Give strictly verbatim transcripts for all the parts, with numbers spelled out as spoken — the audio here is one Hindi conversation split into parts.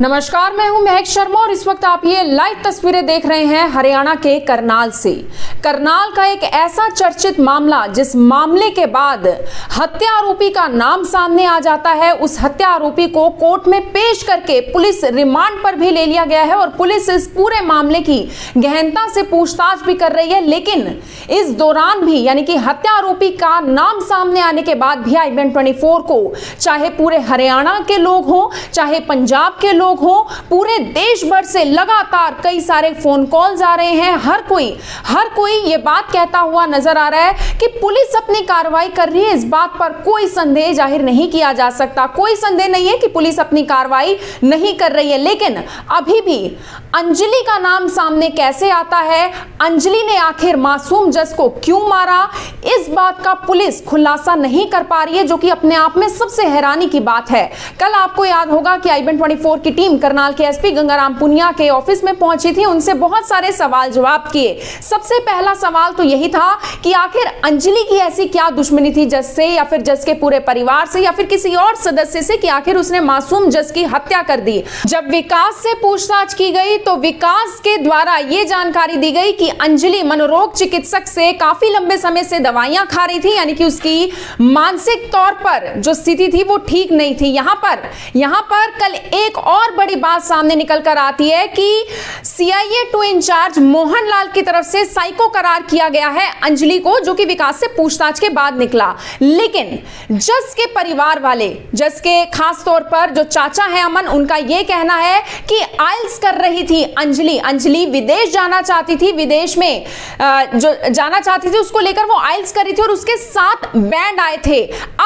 नमस्कार, मैं हूं महेश शर्मा और इस वक्त आप ये लाइव तस्वीरें देख रहे हैं हरियाणा के करनाल से। करनाल का एक ऐसा चर्चित मामला जिस मामले के बाद हत्या आरोपी का नाम सामने आ जाता है, उस हत्या आरोपी को कोर्ट में पेश करके पुलिस रिमांड पर भी ले लिया गया है और पुलिस इस पूरे मामले की गहनता से पूछताछ भी कर रही है। लेकिन इस दौरान भी यानी कि हत्या आरोपी का नाम सामने आने के बाद भी आई बी एन चौबीस को चाहे पूरे हरियाणा के लोग हों चाहे पंजाब के लोग हो, पूरे देश भर से लगातार कई सारे फोन कॉल्स आ रहे हैं। हर कोई हर कोई ये बात कहता हुआ नजर आ रहा है कि पुलिस अपनी कार्रवाई कर रही है। इस बात पर कोई संदेह जाहिर नहीं किया जा सकता, कोई संदेह नहीं है कि पुलिस अपनी कार्रवाई नहीं कर रही है। लेकिन अभी भी अंजलि का नाम सामने कैसे आता है, अंजलि ने आखिर मासूम जस को क्यों मारा, इस बात का पुलिस खुलासा नहीं कर पा रही है, जो कि अपने आप में सबसे हैरानी की बात है। कल आपको याद होगा कि आईबीएन चौबीस की टीम करनाल के एसपी गंगाराम पुनिया के ऑफिस में पहुंची थी, उनसे बहुत सारे सवाल जवाब किए। सबसे पहला सवाल तो यही था कि आखिर अंजलि की ऐसी क्या दुश्मनी थी जस से या फिर जस के पूरे परिवार से या फिर किसी और सदस्य से कि आखिर उसने मासूम जस की हत्या कर दी। जब विकास से पूछताछ की गई तो विकास के द्वारा यह जानकारी दी गई कि अंजलि मनोरोग चिकित्सक से काफी लंबे समय से दवाइयां खा रही थी, यानी कि उसकी मानसिक तौर पर जो स्थिति थी वो ठीक नहीं थी। यहां पर यहां पर कल एक और बड़ी बात सामने निकल कर आती है कि सीआईए टू इंचार्ज मोहनलाल की तरफ से साइको करार किया गया है अंजलि को, जो कि विकास से पूछताछ के बाद निकला। लेकिन जस के परिवार वाले, जस के खास तौर पर जो चाचा हैं अमन, उनका यह कहना है कि आइल्स कर रही थी अंजलि अंजलि विदेश जाना चाहती थी, विदेश में जो जाना चाहती थी उसको लेकर वो आइल्स कर रही थी और उसके साथ बैंड आए थे।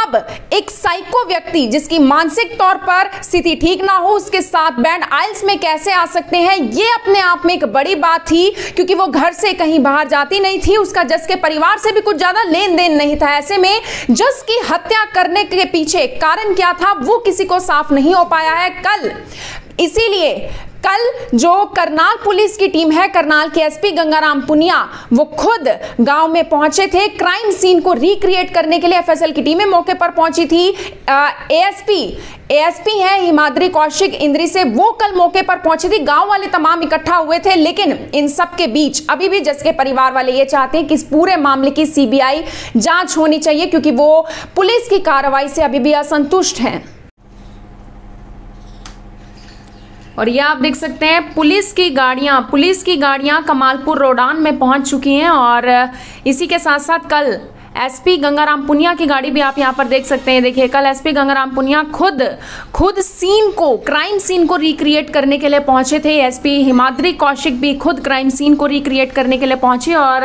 अब एक साइको व्यक्ति जिसकी मानसिक तौर पर स्थिति ठीक ना हो उसके साथ बैंड आइल्स में कैसे आ सकते हैं, ये अपने आप में एक बड़ी बात थी, क्योंकि वो घर से कहीं बाहर जाती नहीं थी, उसका जस के परिवार से भी कुछ ज्यादा लेन देन नहीं था। ऐसे में जस की हत्या करने के पीछे कारण क्या था वो किसी को साफ नहीं हो पाया है। कल इसीलिए कल जो करनाल पुलिस की टीम है, करनाल के एसपी गंगाराम पुनिया, वो खुद गांव में पहुंचे थे क्राइम सीन को रिक्रिएट करने के लिए। एफएसएल की टीमें मौके पर पहुंची थी। एएसपी एएसपी है हिमाद्री कौशिक इंद्री से, वो कल मौके पर पहुंची थी। गांव वाले तमाम इकट्ठा हुए थे। लेकिन इन सब के बीच अभी भी जस के परिवार वाले ये चाहते हैं कि इस पूरे मामले की सीबीआई जांच होनी चाहिए, क्योंकि वो पुलिस की कार्रवाई से अभी भी असंतुष्ट हैं। और यह आप देख सकते हैं पुलिस की गाड़ियां पुलिस की गाड़ियां कमालपुर रोडान में पहुंच चुकी हैं। और इसी के साथ साथ कल एसपी गंगाराम पुनिया की गाड़ी भी आप यहां पर देख सकते हैं। देखिए, कल एसपी गंगाराम पुनिया खुद खुद सीन को क्राइम सीन को रिक्रिएट करने के लिए पहुंचे थे। एसपी हिमाद्री कौशिक भी खुद क्राइम सीन को रिक्रिएट करने के लिए पहुंचे। और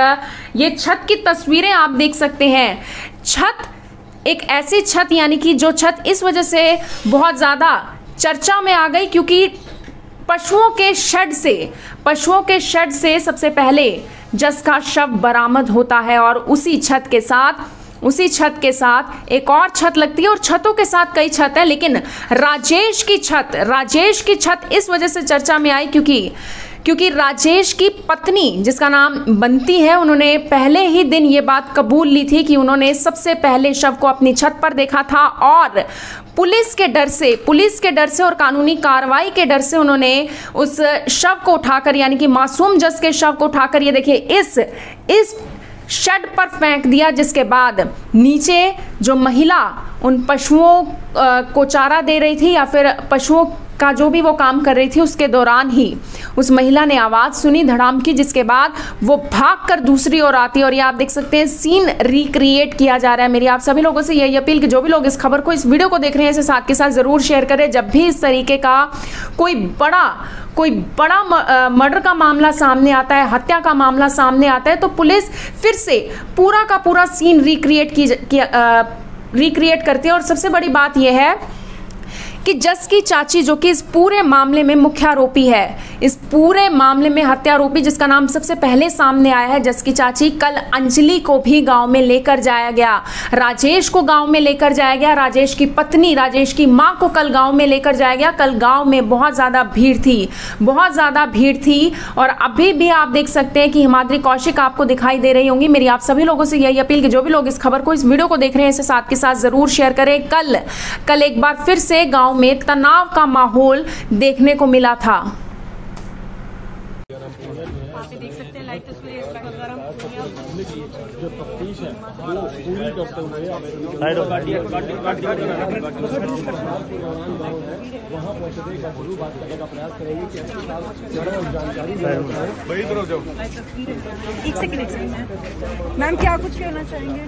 ये छत की तस्वीरें आप देख सकते हैं। छत एक ऐसी छत यानी कि जो छत इस वजह से बहुत ज़्यादा चर्चा में आ गई क्योंकि पशुओं के शेड से पशुओं के शेड से सबसे पहले जस का शव बरामद होता है और उसी छत के साथ उसी छत के साथ एक और छत लगती है। और छतों के साथ कई छत है, लेकिन राजेश की छत राजेश की छत इस वजह से चर्चा में आई क्योंकि क्योंकि राजेश की पत्नी जिसका नाम बंती है, उन्होंने पहले ही दिन ये बात कबूल ली थी कि उन्होंने सबसे पहले शव को अपनी छत पर देखा था। और पुलिस के डर से पुलिस के डर से और कानूनी कार्रवाई के डर से उन्होंने उस शव को उठाकर यानी कि मासूम जस के शव को उठाकर ये देखिए इस इस शेड पर फेंक दिया, जिसके बाद नीचे जो महिला उन पशुओं को चारा दे रही थी या फिर पशुओं का जो भी वो काम कर रही थी, उसके दौरान ही उस महिला ने आवाज़ सुनी धड़ाम की, जिसके बाद वो भागकर दूसरी ओर आती है। और ये आप देख सकते हैं सीन रिक्रिएट किया जा रहा है। मेरी आप सभी लोगों से यही अपील कि जो भी लोग इस खबर को इस वीडियो को देख रहे हैं इसे साथ के साथ ज़रूर शेयर करें। जब भी इस तरीके का कोई बड़ा कोई बड़ा मर्डर का मामला सामने आता है, हत्या का मामला सामने आता है, तो पुलिस फिर से पूरा का पूरा सीन रिक्रिएट की रिक्रिएट करती है। और सबसे बड़ी बात यह है कि जस की चाची, जो कि इस पूरे मामले में मुख्य आरोपी है, इस पूरे मामले में हत्या आरोपी जिसका नाम सबसे पहले सामने आया है जस की चाची कल अंजलि को भी गांव में लेकर जाया गया, राजेश को गांव में लेकर जाया गया, राजेश की पत्नी राजेश की मां को कल गांव में लेकर जाया गया। कल गांव में बहुत ज्यादा भीड़ थी, बहुत ज्यादा भीड़ थी और अभी भी आप देख सकते हैं कि हिमाद्री कौशिक आपको दिखाई दे रही होंगी। मेरी आप सभी लोगों से यही अपील कि जो भी लोग इस खबर को, इस वीडियो को देख रहे हैं, इसे साथ के साथ जरूर शेयर करें। कल कल एक बार फिर से गांव में तनाव का माहौल देखने को मिला था। आप देख सकते हैं लाइव तस्वीरें गंगाराम पुनिया जो तफ्तीश है वो पूरी करते हुए वहाँ पहुँचने का जरूर बात करने का प्रयास करेंगे कि जानकारी वही तरफ जाओ। एक सेकंड मैम, क्या कुछ कहना चाहेंगे?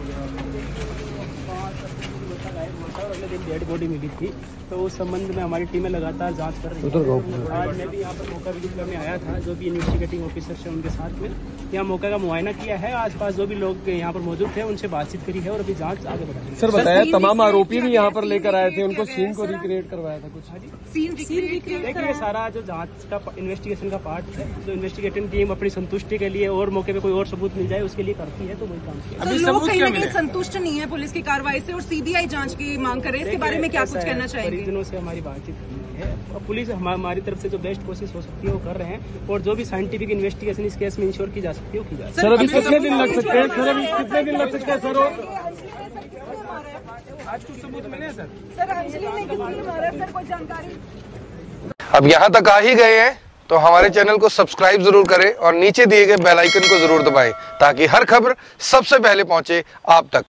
डेड बॉडी मिली थी तो उस संबंध में हमारी टीमें लगातार जांच कर रही हैं। आज मैं भी यहाँ पर मौका विजिट करने आया था, जो भी इन्वेस्टिगेटिंग ऑफिसर है उनके साथ में यहाँ मौका का मुआयना किया है। आसपास जो भी लोग यहाँ पर मौजूद थे उनसे बातचीत करी है और अभी जांच आगे बढ़ा है। सर बताया तमाम आरोपी भी यहाँ पर लेकर आए थे, उनको सीन को रिक्रिएट करवाया था कुछ। देखिए सारा जो जाँच का इन्वेस्टिगेशन का पार्ट है, जो इन्वेस्टिगेटिंग टीम अपनी संतुष्टि के लिए और मौके पर कोई और सबूत मिल जाए उसके लिए करती है। तो वही काम किया। संतुष्ट नहीं है पुलिस की कार्रवाई से और सीबीआई जाँच की मांग कर रहे हैं, इसके बारे में क्या कुछ कहना चाहेंगे? परिजनों से हमारी बातचीत हुई है और पुलिस हमारी तरफ से जो बेस्ट कोशिश हो सकती है वो कर रहे हैं और जो भी साइंटिफिक इन्वेस्टिगेशन इस केस में इंश्योर की जा सकती है वो की जा सकती है। सर अभी कितने दिन लग सकते हैं? सर अभी कितने दिन लग सकते हैं? सर आज कुछ सबूत मिले सर? सर अंजलि ने किसने मारा सर, कोई जानकारी? अब यहाँ तक आ ही गए हैं तो हमारे चैनल को सब्सक्राइब जरूर करें और नीचे दिए गए बेल आइकन को जरूर दबाएं ताकि हर खबर सबसे पहले पहुंचे आप तक।